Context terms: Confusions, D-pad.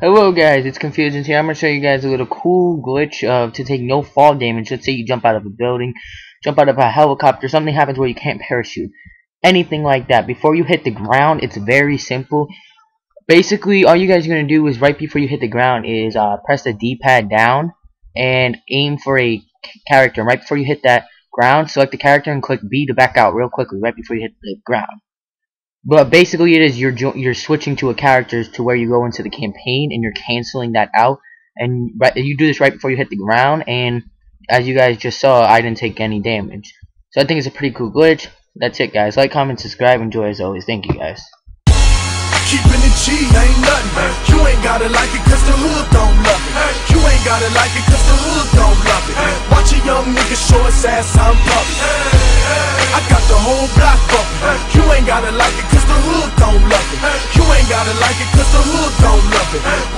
Hello guys, it's Confusions here. I'm going to show you guys a little cool glitch to take no fall damage. Let's say you jump out of a building, jump out of a helicopter, something happens where you can't parachute. Anything like that. Before you hit the ground, it's very simple. Basically, all you guys are going to do is right before you hit the ground is press the D-pad down and aim for a character. Right before you hit that ground, select the character and click B to back out real quickly right before you hit the ground. But basically it is you're switching to a character to where you go into the campaign and you're canceling that out, and you do this right before you hit the ground, and as you guys just saw, I didn't take any damage. So I think it's a pretty cool glitch. That's it guys. Like, comment, subscribe, enjoy as always. Thank you guys. Keeping the G ain't nothing. You ain't gotta like it cause the hood don't love it. You ain't gotta like it cause the hood don't love it. Watch a young nigga show his ass I'm puppet. I got the whole block bumpin'. You ain't gotta like it cause the hood don't love it. You ain't gotta like it cause the hood don't love it.